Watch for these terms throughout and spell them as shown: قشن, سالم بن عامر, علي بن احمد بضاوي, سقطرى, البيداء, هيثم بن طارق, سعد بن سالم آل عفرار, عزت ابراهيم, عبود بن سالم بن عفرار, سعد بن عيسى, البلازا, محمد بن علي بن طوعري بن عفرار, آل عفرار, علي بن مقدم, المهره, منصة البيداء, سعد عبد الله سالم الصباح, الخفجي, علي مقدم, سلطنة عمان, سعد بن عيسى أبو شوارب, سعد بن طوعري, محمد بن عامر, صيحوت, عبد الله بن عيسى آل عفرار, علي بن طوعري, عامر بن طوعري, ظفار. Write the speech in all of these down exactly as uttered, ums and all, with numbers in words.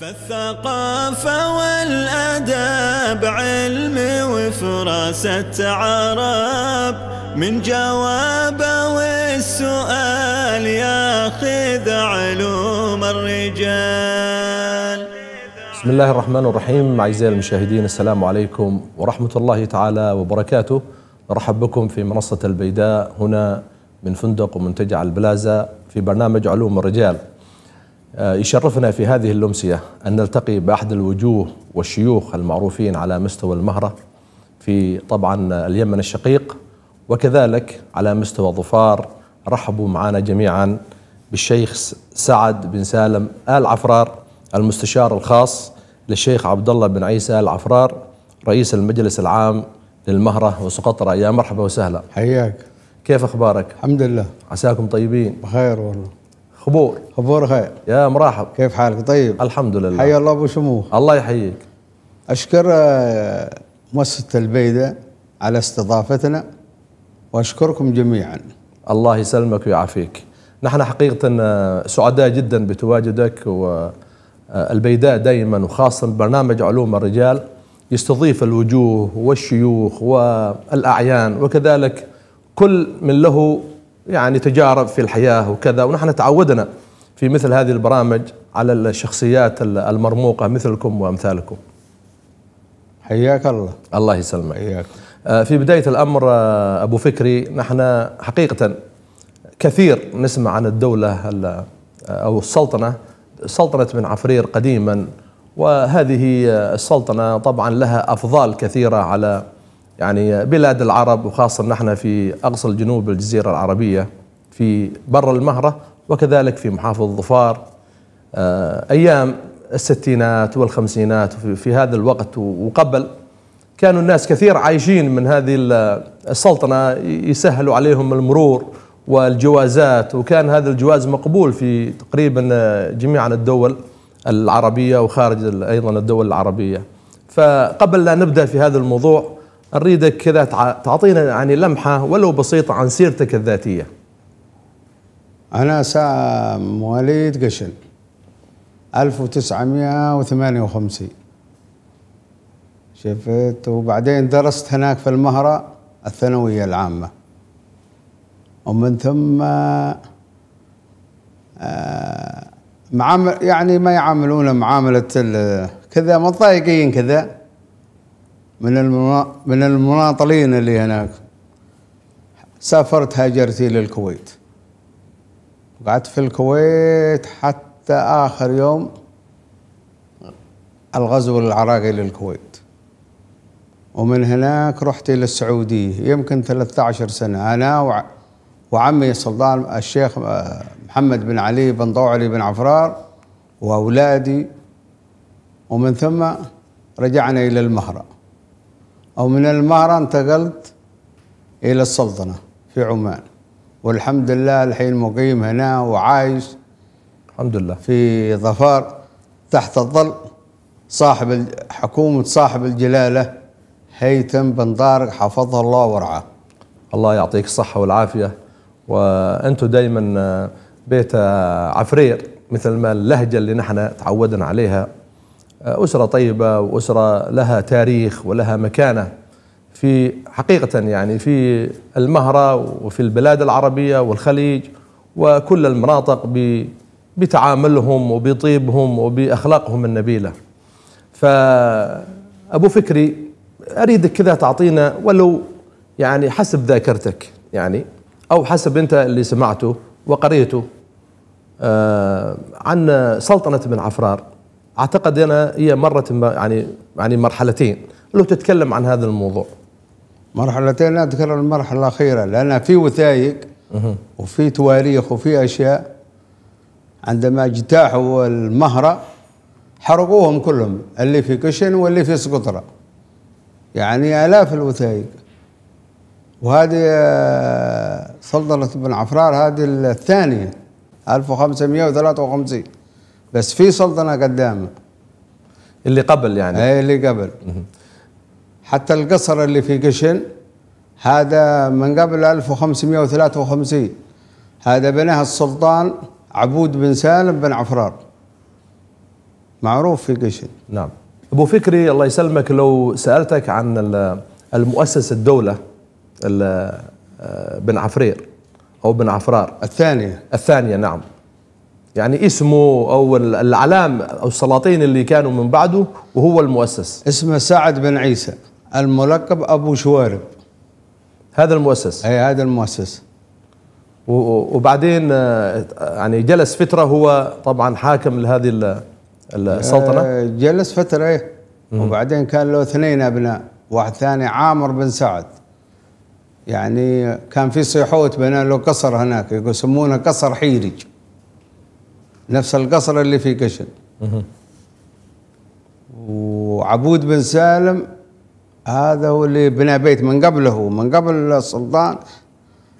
فالثقافة والأدب علم وفراسة عرب، من جوابه والسؤال ياخذ علوم الرجال. بسم الله الرحمن الرحيم. أعزائي المشاهدين، السلام عليكم ورحمة الله تعالى وبركاته. نرحب بكم في منصة البيداء هنا من فندق ومنتجع البلازا في برنامج علوم الرجال. يشرفنا في هذه الأمسية أن نلتقي بأحد الوجوه والشيوخ المعروفين على مستوى المهرة في طبعا اليمن الشقيق، وكذلك على مستوى ظفار. رحبوا معنا جميعا بالشيخ سعد بن سالم آل عفرار، المستشار الخاص للشيخ عبد الله بن عيسى آل عفرار، رئيس المجلس العام للمهرة وسقطرى. يا مرحبا وسهلا، حياك. كيف أخبارك؟ الحمد لله. عساكم طيبين؟ بخير والله. خبور خبور خير. يا مرحب، كيف حالك؟ طيب الحمد لله. حيا الله ابو شموخ. الله يحييك. اشكر مؤسسة البيداء على استضافتنا واشكركم جميعا. الله يسلمك ويعافيك. نحن حقيقة سعداء جدا بتواجدك، والبيداء دائما وخاصة برنامج علوم الرجال يستضيف الوجوه والشيوخ والاعيان، وكذلك كل من له يعني تجارب في الحياة وكذا، ونحن تعودنا في مثل هذه البرامج على الشخصيات المرموقة مثلكم وأمثالكم. حياك الله. الله يسلمك. حياك. في بداية الأمر أبو فكري، نحن حقيقة كثير نسمع عن الدولة أو السلطنة، سلطنة بن عفرير قديما، وهذه السلطنة طبعا لها أفضال كثيرة على يعني بلاد العرب، وخاصة نحن في أقصى الجنوب الجزيرة العربية في بر المهرة وكذلك في محافظة ظفار. أيام الستينات والخمسينات في هذا الوقت وقبل كانوا الناس كثير عايشين من هذه السلطنة، يسهلوا عليهم المرور والجوازات، وكان هذا الجواز مقبول في تقريبا جميع الدول العربية وخارج أيضا الدول العربية. فقبل لا نبدأ في هذا الموضوع أريدك كذا تعطينا يعني لمحة ولو بسيطة عن سيرتك الذاتية. أنا سا مواليد قشن ألف وتسعمائة وثمانية وخمسين، شفت، وبعدين درست هناك في المهرة الثانوية العامة، ومن ثم معامل يعني ما يعاملون معاملة كذا مضايقين كذا من من المناطلين اللي هناك. سافرت هاجرتي للكويت، قعدت في الكويت حتى آخر يوم الغزو العراقي للكويت، ومن هناك رحت إلى السعودية يمكن ثلاثة عشر سنة، أنا وعمي سلطان الشيخ محمد بن علي بن طوعري بن عفرار وأولادي، ومن ثم رجعنا إلى المهرة، أو من المهرة انتقلت إلى السلطنة في عمان، والحمد لله الحين مقيم هنا وعايش الحمد لله في ظفار تحت ظل صاحب حكومة صاحب الجلالة هيثم بن طارق حفظه الله ورعاه. الله يعطيك الصحة والعافية. وأنتم دائما بيت عفرير مثل ما اللهجة اللي نحن تعودنا عليها، أسرة طيبة وأسرة لها تاريخ ولها مكانة في حقيقة يعني في المهرة وفي البلاد العربية والخليج وكل المناطق بتعاملهم وبطيبهم وبأخلاقهم النبيلة. فأبو فكري أريدك كذا تعطينا ولو يعني حسب ذاكرتك يعني أو حسب أنت اللي سمعته وقريته عن سلطنة بن عفرار. اعتقد انا هي مرت يعني يعني مرحلتين، لو تتكلم عن هذا الموضوع. مرحلتين، لا اذكر المرحله الاخيره لان في وثائق وفي تواريخ وفي اشياء. عندما اجتاحوا المهره حرقوهم كلهم، اللي في قشن واللي في سقطرى، يعني الاف الوثائق. وهذه سلطنه بن عفرار هذه الثانيه ألف وخمسمائة وثلاثة وخمسين، بس في سلطنة قدامه اللي قبل يعني اي اللي قبل. حتى القصر اللي في قشن هذا من قبل ألف وخمسمائة وثلاثة وخمسين، هذا بناه السلطان عبود بن سالم بن عفرار، معروف في قشن. نعم. أبو فكري الله يسلمك، لو سألتك عن المؤسس الدولة بن عفرير أو بن عفرار الثانية الثانية نعم، يعني اسمه أو العلام أو السلاطين اللي كانوا من بعده وهو المؤسس، اسمه سعد بن عيسى الملقب أبو شوارب. هذا المؤسس؟ أي هذا المؤسس. وبعدين يعني جلس فترة هو طبعا حاكم لهذه السلطنة. جلس فترة إيه، وبعدين كان له اثنين أبناء، واحد ثاني عامر بن سعد، يعني كان في صيحوت بنى له قصر هناك يسمونه قصر حيرج، نفس القصر اللي في قشن. وعبود بن سالم هذا هو اللي بنى بيت من قبله، من قبل السلطان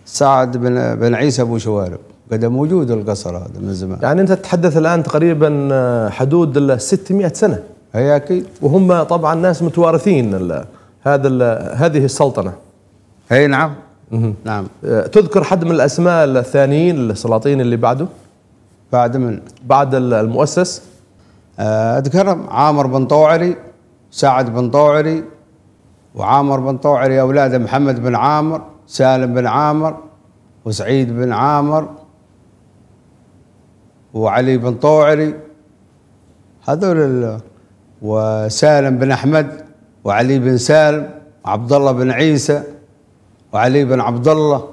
سعد بن بن عيسى ابو شوارب، قد موجود القصر هذا من زمان. يعني انت تتحدث الان تقريبا حدود ال ستمئة سنه. اي اكيد، وهم طبعا ناس متوارثين ال هذا ال هذه السلطنه. اي نعم. نعم. تذكر حد من الاسماء الثانيين السلاطين اللي بعده؟ بعد من؟ بعد المؤسس؟ اذكرهم عامر بن طوعري، سعد بن طوعري، وعامر بن طوعري اولاده محمد بن عامر، سالم بن عامر، وسعيد بن عامر، وعلي بن طوعري، هذول، وسالم بن احمد، وعلي بن سالم، وعبد الله بن عيسى، وعلي بن عبد الله،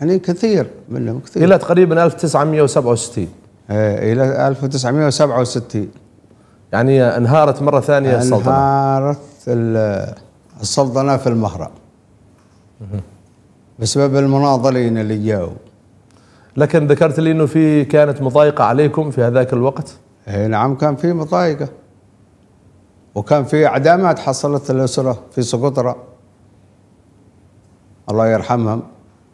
يعني كثير منهم كثير. الى تقريبا ألف وتسعمئة وسبعة وستين. ايه الى ألف وتسعمئة وسبعة وستين. يعني انهارت مره ثانيه انهارت السلطنه. انهارت السلطنه في المهره. بسبب المناضلين اللي جاوا. لكن ذكرت لي انه في كانت مضايقه عليكم في هذاك الوقت. اي نعم، كان في مضايقه. وكان في اعدامات حصلت الاسره في سقطرى. الله يرحمهم.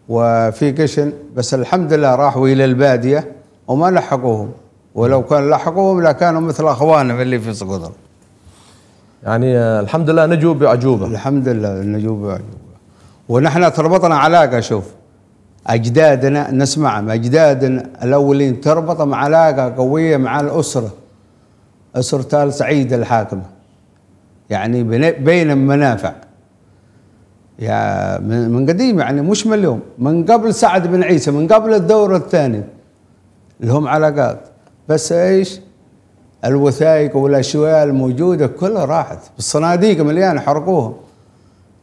وفي قشن، بس الحمد لله راحوا الى الباديه وما لحقوهم، ولو كان لحقوهم لكانوا مثل اخوانهم اللي في سقطرى. يعني الحمد لله نجوا بعجوبه. الحمد لله نجوا بعجوبه. ونحن تربطنا علاقه، شوف اجدادنا نسمعهم، اجدادنا الاولين تربطهم علاقه قويه مع الاسره، اسره ال سعيد الحاكمه، يعني بين منافع يا من قديم، يعني مش من اليوم، من قبل سعد بن عيسى، من قبل الدور الثاني لهم علاقات، بس ايش الوثائق والاشياء الموجوده كلها راحت، الصناديق مليانه حرقوها.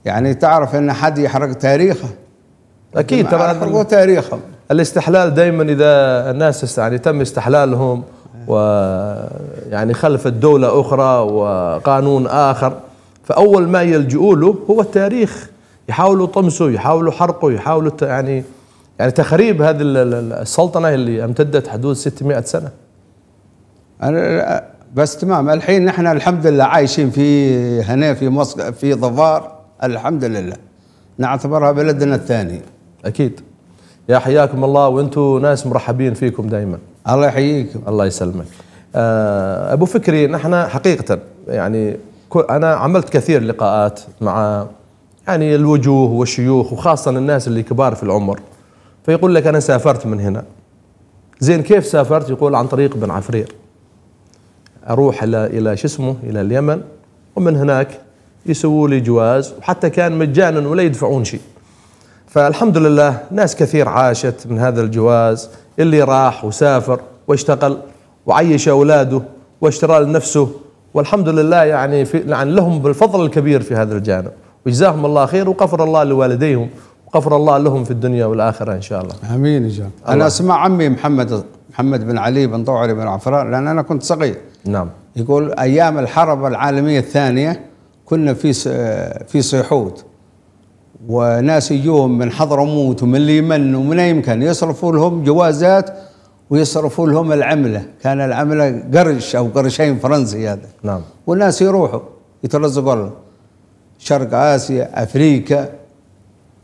يعني تعرف ان حد يحرق تاريخه؟ اكيد ترى حرقوا تاريخهم. الاستحلال دائما اذا الناس يعني تم استحلالهم ويعني خلفت دوله اخرى وقانون اخر، فاول ما يلجؤوا له هو التاريخ، يحاولوا طمسه، يحاولوا حرقه، يحاولوا يعني يعني تخريب هذه السلطنه اللي امتدت حدود ستمئة سنه. انا بس تمام، الحين نحن الحمد لله عايشين في هنا في مصر في ظفار، الحمد لله نعتبرها بلدنا الثاني. اكيد. يا حياكم الله، وانتم ناس مرحبين فيكم دائما. الله يحييكم. الله يسلمك. ابو فكري، نحن حقيقه يعني انا عملت كثير لقاءات مع يعني الوجوه والشيوخ، وخاصه الناس اللي كبار في العمر، فيقول لك انا سافرت من هنا. زين كيف سافرت؟ يقول عن طريق بن عفرير، اروح الى الى شو اسمه الى اليمن، ومن هناك يسووا لي جواز، وحتى كان مجانا ولا يدفعون شيء. فالحمد لله ناس كثير عاشت من هذا الجواز، اللي راح وسافر واشتغل وعيش اولاده واشترى لنفسه، والحمد لله يعني في يعني لهم بالفضل الكبير في هذا الجانب، وجزاهم الله خير، وغفر الله لوالديهم، وغفر الله لهم في الدنيا والاخره ان شاء الله. امين ان شاء الله. انا اسمع عمي محمد محمد بن علي بن طوعري بن عفرار، لان انا كنت صغير. نعم. يقول ايام الحرب العالميه الثانيه كنا في في صيحوت، وناس يجوهم من حضرموت ومن اليمن ومن اي مكان، يصرفوا لهم جوازات ويصرفوا لهم العمله، كان العمله قرش او قرشين فرنسي هذا. نعم. والناس يروحوا يترزقوا لهم شرق اسيا، افريقيا،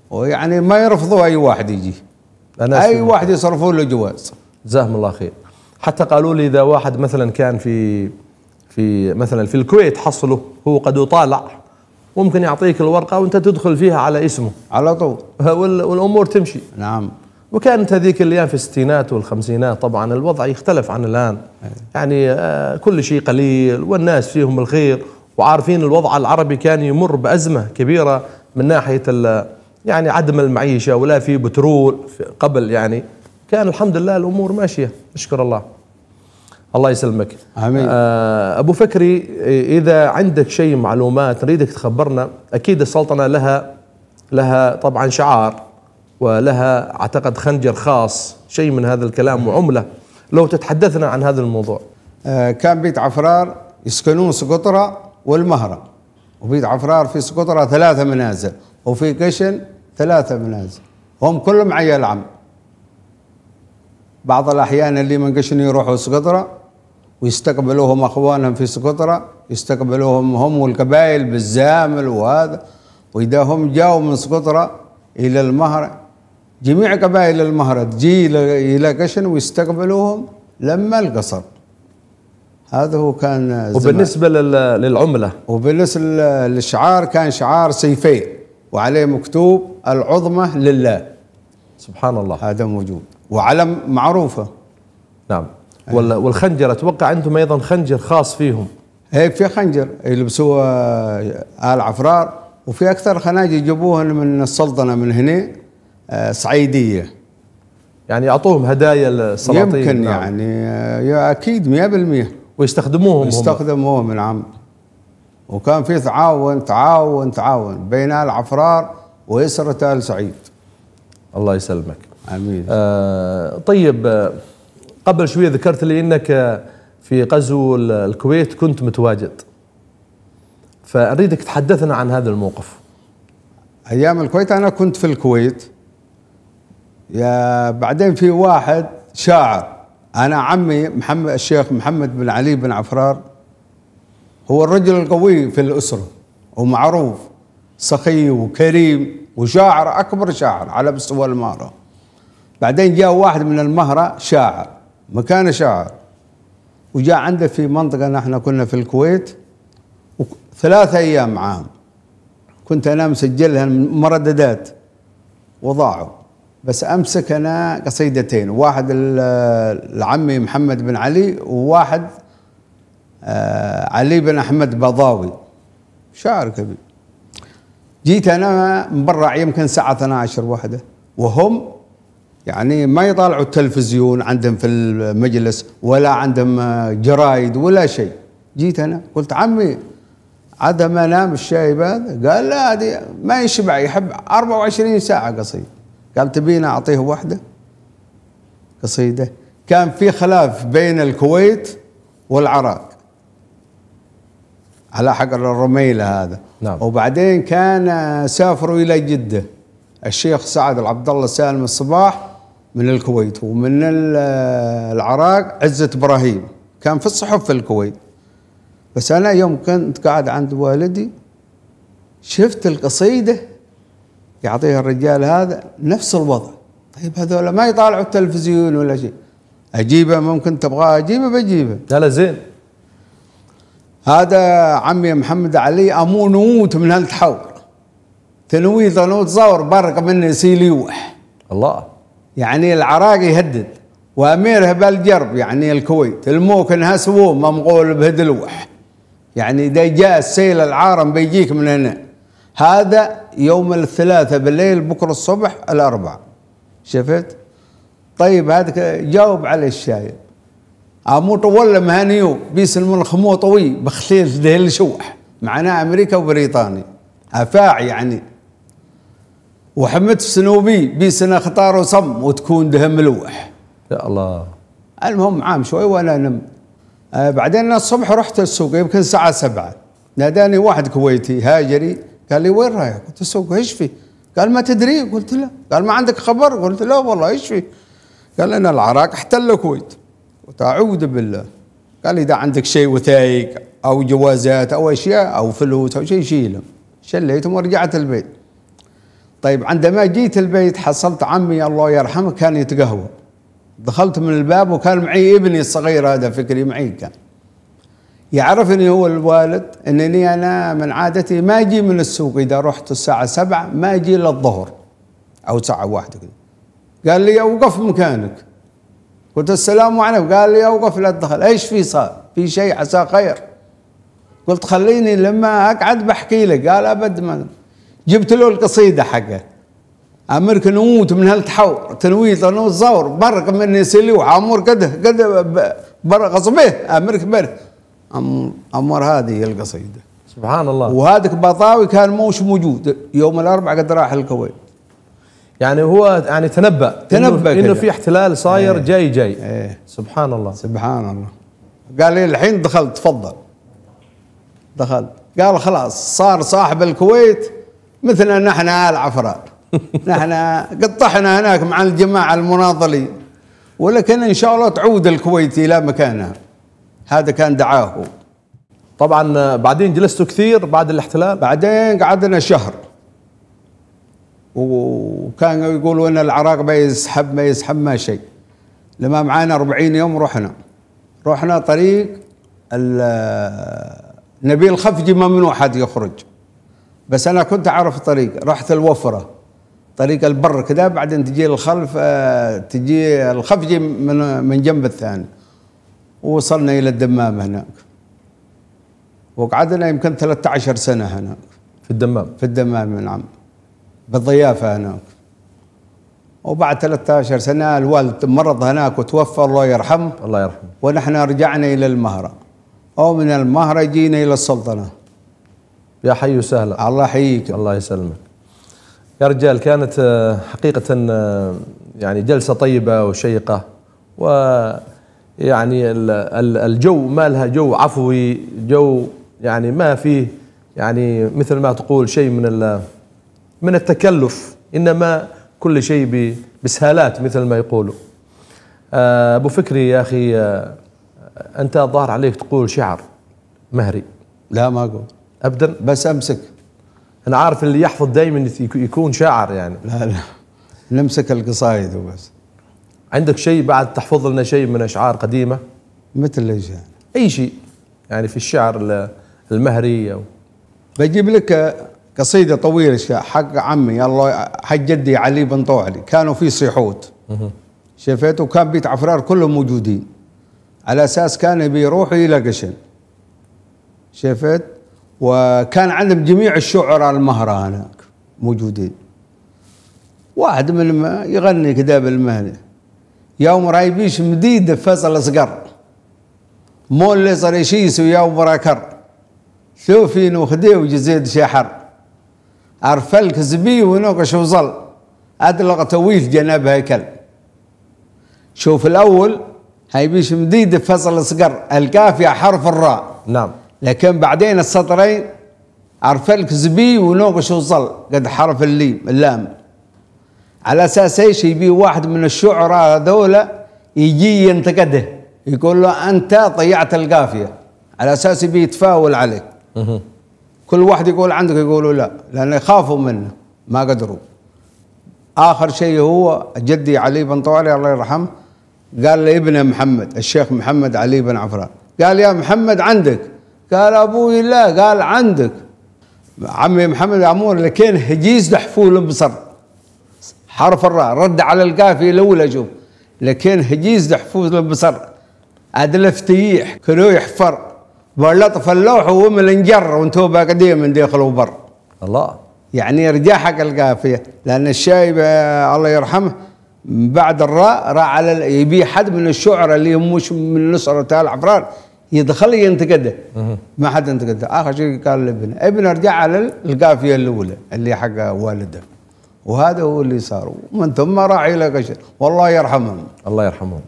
ويعني ما يرفضوا اي واحد يجي، اي واحد يصرفوا له جواز. جزاهم الله خير. حتى قالوا لي اذا واحد مثلا كان في في مثلا في الكويت حصله هو قد يطالع، ممكن يعطيك الورقه وانت تدخل فيها على اسمه على طول، والامور تمشي. نعم. وكانت هذيك الايام في الستينات والخمسينات، طبعا الوضع يختلف عن الان، يعني كل شيء قليل والناس فيهم الخير، وعارفين الوضع العربي كان يمر بازمه كبيره من ناحيه يعني عدم المعيشه، ولا في بترول قبل، يعني كان الحمد لله الامور ماشيه، اشكر الله. الله يسلمك. امين. ابو فكري، اذا عندك شيء معلومات نريدك تخبرنا، اكيد السلطنه لها لها طبعا شعار ولها اعتقد خنجر خاص، شيء من هذا الكلام وعمله، لو تتحدثنا عن هذا الموضوع. كان بيت عفرار يسكنون سقطرى والمهره، وبيت عفرار في سقطرى ثلاثه منازل، وفي قشن ثلاثه منازل، هم كلهم عيال عم. بعض الاحيان اللي من قشن يروحوا سقطرى ويستقبلوهم اخوانهم في سقطرى، يستقبلوهم هم والقبائل بالزامل وهذا، واذا هم جاوا من سقطرى الى المهره جميع قبائل المهره تجي الى قشن ويستقبلوهم لما القصر. هذا هو كان زمان. وبالنسبه للعمله وبالنسبه للشعار، كان شعار سيفين وعليه مكتوب العظمه لله. سبحان الله، هذا موجود وعلم معروفه. نعم. أيه. والخنجر اتوقع عندهم ايضا خنجر خاص فيهم. اي في خنجر يلبسوه آل عفرار، وفي اكثر خناجر يجيبوها من السلطنه من هنا صعيديه، يعني يعطوهم هدايا السلاطين يمكن. نعم. يعني يا اكيد مئة بالمئة ويستخدموهم، يستخدموهم نعم. وكان في تعاون تعاون تعاون بين آل عفرار ويسرة آل سعيد. الله يسلمك. امين. آه طيب، قبل شويه ذكرت لي انك في غزو الكويت كنت متواجد، فاريدك تحدثنا عن هذا الموقف. ايام الكويت انا كنت في الكويت، يا بعدين في واحد شاعر، انا عمي محمد الشيخ محمد بن علي بن عفرار، هو الرجل القوي في الاسره ومعروف سخي وكريم وشاعر، اكبر شاعر على مستوى المهره. بعدين جاء واحد من المهره شاعر، مكانه شاعر، وجاء عنده في منطقه نحن كنا في الكويت، ثلاثة ايام معاهم كنت انا مسجلها مرددات وضاعوا، بس امسك انا قصيدتين، واحد لعمي محمد بن علي وواحد علي بن احمد بضاوي، شاعر كبير. جيت انا من برا يمكن الساعه اثنتي عشرة واحده، وهم يعني ما يطالعوا التلفزيون عندهم في المجلس ولا عندهم جرايد ولا شيء. جيت انا قلت عمي عاد ما نام الشايب هذا؟ قال لا هذه ما يشبع، يحب أربعة وعشرين ساعه قصيده. قال تبينا اعطيه واحده قصيده. كان في خلاف بين الكويت والعراق على حق الرميله هذا. نعم. وبعدين كان سافروا الى جده الشيخ سعد عبد الله سالم الصباح من الكويت، ومن العراق عزت ابراهيم، كان في الصحف في الكويت. بس انا يوم كنت قاعد عند والدي شفت القصيده يعطيها الرجال هذا نفس الوضع. طيب هذول ما يطالعوا التلفزيون ولا شيء، اجيبه ممكن تبغاه اجيبه بجيبه. لا لا زين. هذا عمي محمد علي امو نموت من هالتحور تنوي تنوت زور برق مني سيليوح. الله. يعني العراق يهدد واميره بالجرب، يعني الكويت الموكن هسوه ممغول بهدلوح، يعني اذا جاء السيل العارم بيجيك من هنا. هذا يوم الثلاثاء بالليل، بكره الصبح الاربعاء. شفت؟ طيب هذا جاوب عليه الشايب امو طول مهنيو بيسلم الخمو طوي بختيل ذهل شوح، معناه امريكا وبريطانيا افاع يعني، وحمد السنوبي بيسنا خطار وصم وتكون دهم ملوح. يا الله. المهم عام شوي وانا نم. آه بعدين الصبح رحت السوق يمكن الساعه سبعة، ناداني واحد كويتي هاجري قال لي وين رايح؟ قلت السوق. ايش فيه؟ قال ما تدري؟ قلت لا. قال ما عندك خبر؟ قلت لا والله. ايش فيه؟ قال انا العراق احتل الكويت. قلت اعوذ بالله. قال اذا عندك شيء وثائق او جوازات او اشياء او فلوس او شيء شيلهم. شليتهم ورجعت البيت. طيب عندما جيت البيت حصلت عمي الله يرحمه كان يتقهوى. دخلت من الباب وكان معي ابني الصغير هذا فكري معي، كان يعرفني هو الوالد انني انا من عادتي ما اجي من السوق اذا رحت الساعه سبعة ما اجي الا الظهر او ساعه واحده كذا. قال لي اوقف مكانك. قلت السلام عليكم. قال لي اوقف لا تدخل. ايش في صار؟ في شيء عسى خير؟ قلت خليني لما اقعد بحكي لك. قال ابد. ما جبت له القصيده حقه امرك نموت من هالتحور تنويط انو الزور برق مني سلي وعمر قده قده برق صبيه امرك برق عمر. هذه القصيده سبحان الله. وهذاك بطاوي كان موش موجود يوم الاربعاء قد راح الكويت. يعني هو يعني تنبأ تنبأ انه في احتلال صاير. ايه جاي جاي ايه سبحان الله سبحان الله. قال لي الحين دخلت تفضل. دخلت. قال خلاص صار صاحب الكويت مثلنا نحن آل عفرار. نحن قطحنا هناك مع الجماعه المناضلين، ولكن ان شاء الله تعود الكويت الى مكانها. هذا كان دعاه. طبعا بعدين جلستوا كثير بعد الاحتلال؟ بعدين قعدنا شهر. وكانوا يقولوا ان العراق ما يسحب ما يسحب ما شيء. لما معانا أربعين يوم رحنا. رحنا طريق نبيل الخفجي ممنوع حد يخرج. بس انا كنت اعرف الطريق، رحت الوفره. طريق البر كذا بعدين تجي الخلف تجي الخفجي من من جنب الثاني. ووصلنا الى الدمام هناك. وقعدنا يمكن ثلاثة عشر سنه هناك. في الدمام؟ في الدمام نعم. بالضيافه هناك. وبعد ثلاثة عشر سنه الوالد مرض هناك وتوفى الله يرحمه. الله يرحمه. ونحن رجعنا الى المهره. او من المهره جينا الى السلطنه. يا حي وسهلا. الله يحييك. الله يسلمك. يا رجال كانت حقيقه يعني جلسه طيبه وشيقه، ويعني الجو ما لها جو عفوي، جو يعني ما فيه يعني مثل ما تقول شيء من من التكلف، انما كل شيء بسهالات مثل ما يقولوا. ابو فكري يا اخي انت ظاهر عليك تقول شعر مهري. لا ما اقول ابدا. بس امسك. انا عارف اللي يحفظ دائما يكون شاعر يعني. لا لا نمسك القصايد وبس. عندك شيء بعد تحفظ لنا شيء من اشعار قديمه؟ مثل ايش يعني؟ اي شيء يعني في الشعر المهري او بجيب لك قصيده طويله حق عمي الله حق جدي علي بن طوعري. كانوا في صيحوت شفته وكان بيت عفرار كلهم موجودين. على اساس كان بيروحوا الى قشن شفت. وكان عندهم جميع الشعراء المهره هناك موجودين. واحد منهم يغني كذا بالمهنه. يوم رايبيش مديد فصل صقر مول لي صريشيس ويوم راكر ثوفين وخديه وجزيد شحر عرفلك زبي ونوقش وظل ادلق تويل جناب هيكل. شوف الاول هيبيش مديد فصل صقر الكافيه حرف الراء. نعم. لكن بعدين السطرين عرفلك زبي ونوقش وظل قد حرف الليم اللام. على اساس ايش؟ يبي واحد من الشعراء هذولا يجي ينتقده يقول له انت ضيعت القافيه. على اساس يبي يتفاول عليه. كل واحد يقول عندك يقولوا لا لانه يخافوا منه ما قدروا. اخر شيء هو جدي علي بن طوعري الله يرحمه قال لابنه محمد الشيخ محمد علي بن عفرار قال يا محمد عندك؟ قال ابوي لا. قال عندك عمي محمد عمور لكن هجيز دحفول بصر حرف الراء رد على القافيه الاولى. شوف لكن هجيز دحفول بصر ادلف تيح كلو يحفر بلطف اللوح ومن نجر وانتو باقدين من داخل وبر. الله يعني رجع حق القافيه لان الشايب الله يرحمه بعد الراء راح على يبي حد من الشعراء اللي هم مش من نصرة آل عفرار يدخل ينتقده. ما حد ينتقده. اخر شيء قال لابنه. ابنه رجع على القافيه الاولى اللي حق والده. وهذا هو اللي صار. ومن ثم راح الى قشر والله يرحمهم. الله يرحمهم.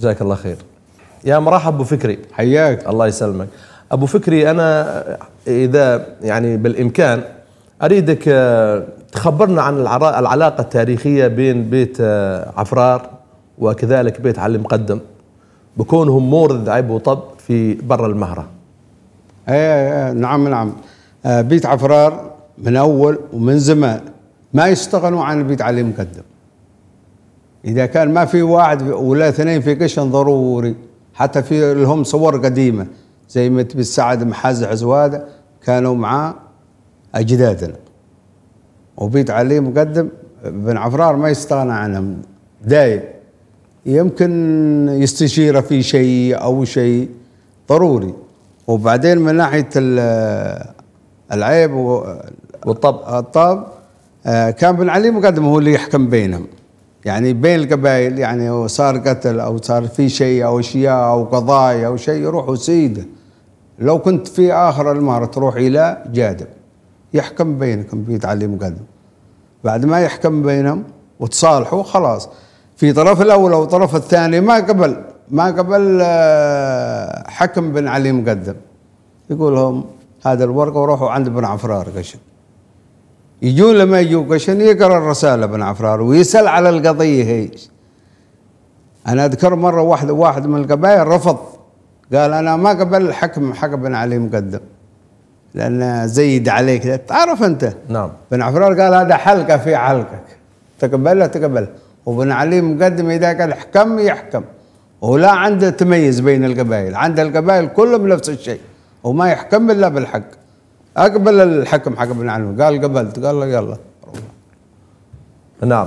جزاك الله خير. يا مرحب ابو فكري. حياك. الله يسلمك. ابو فكري انا اذا يعني بالامكان اريدك تخبرنا عن العلاقه التاريخيه بين بيت عفرار وكذلك بيت علي مقدم بكونهم مورد عيب وطب في برا المهره. ايه نعم نعم. بيت عفرار من اول ومن زمان ما يستغنوا عن بيت علي مقدم. اذا كان ما في واحد ولا اثنين في قشن ضروري. حتى في لهم صور قديمه زي ما تبي سعد محزعز وهذا كانوا مع اجدادنا. وبيت علي مقدم بن عفرار ما يستغنى عنهم دايم، يمكن يستشيره في شيء أو شيء ضروري. وبعدين من ناحية العيب والطب الطب كان بن علي مقدم هو اللي يحكم بينهم، يعني بين القبائل، يعني صار قتل أو صار في شيء أو أشياء أو قضايا أو شيء يروح وسيده. لو كنت في آخر المهرة تروح إلى جادب يحكم بينكم بيت علي مقدم. بعد ما يحكم بينهم وتصالحوا خلاص، في طرف الأول أو طرف الثاني ما قبل ما قبل حكم بن علي مقدم، يقول لهم هذا الورقة وروحوا عند بن عفرار قشن. يجون لما يجوا قشن يقرأ الرسالة بن عفرار ويسأل على القضية هي. أنا أذكر مرة واحد واحد من القبائل رفض، قال أنا ما قبل حكم حكم بن علي مقدم لأن زيد عليك، تعرف أنت. نعم. بن عفرار قال هذا حلقة في حلقك، تقبلها تقبلها. وبن علي مقدم إذا كان حكم يحكم، ولا عنده تميز بين القبائل، عند القبائل كلهم نفس الشيء وما يحكم إلا بالحق. أقبل الحكم حكم بن علي، قال قبلت، قال له يلا. نعم.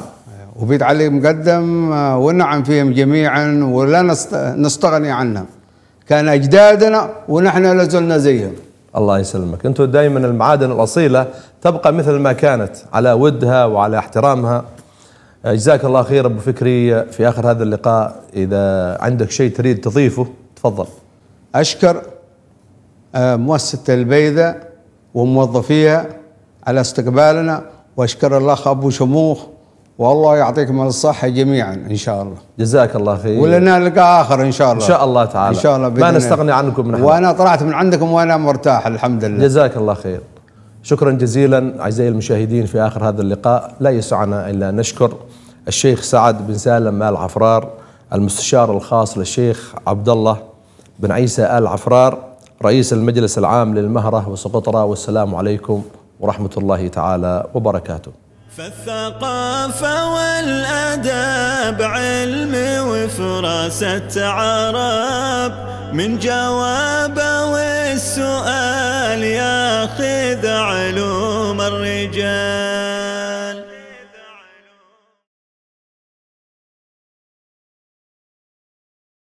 وبيت علي مقدم ونعم فيهم جميعا ولا نستغني عنهم، كان أجدادنا ونحن لازلنا زيهم. الله يسلمك، أنتم دائما المعادن الأصيلة تبقى مثل ما كانت على ودها وعلى احترامها. جزاك الله خير أبو فكري. في آخر هذا اللقاء إذا عندك شيء تريد تضيفه تفضل. أشكر مؤسسة البيداء وموظفيها على استقبالنا، وأشكر الأخ أبو شموخ، والله يعطيكم الصحة جميعا إن شاء الله. جزاك الله خير، ولنا لقاء آخر إن شاء الله. إن شاء الله تعالى، إن شاء الله ما نستغني عنكم نحن. وأنا طلعت من عندكم وأنا مرتاح الحمد لله. جزاك الله خير. شكرا جزيلا أعزائي المشاهدين. في آخر هذا اللقاء لا يسعنا إلا نشكر الشيخ سعد بن سالم آل عفرار، المستشار الخاص للشيخ عبد الله بن عيسى آل عفرار، رئيس المجلس العام للمهرة وسقطرى. والسلام عليكم ورحمة الله تعالى وبركاته. فالثقافة والأدب علم وفراسة عرب، من جوابه والسؤال ياخذ علوم الرجال.